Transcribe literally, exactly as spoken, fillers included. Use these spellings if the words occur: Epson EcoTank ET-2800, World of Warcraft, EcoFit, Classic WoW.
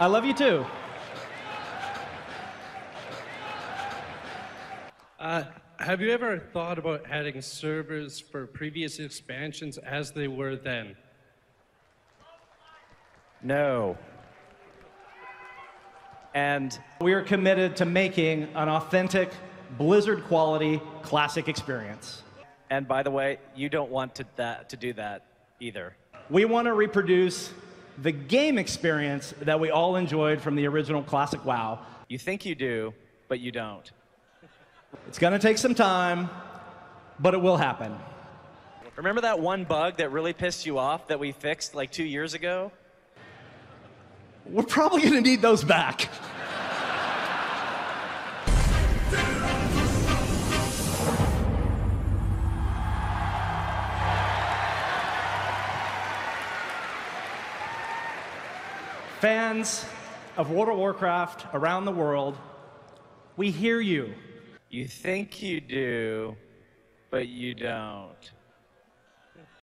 I love you too. Uh, have you ever thought about adding servers for previous expansions as they were then? No. And we are committed to making an authentic, Blizzard-quality, classic experience. And by the way, you don't want to, that, to do that either. We want to reproduce the game experience that we all enjoyed from the original classic WoW. You think you do, but you don't. It's going to take some time, but it will happen. Remember that one bug that really pissed you off that we fixed like two years ago? We're probably going to need those back. Fans of World of Warcraft around the world, we hear you. You think you do, but you don't.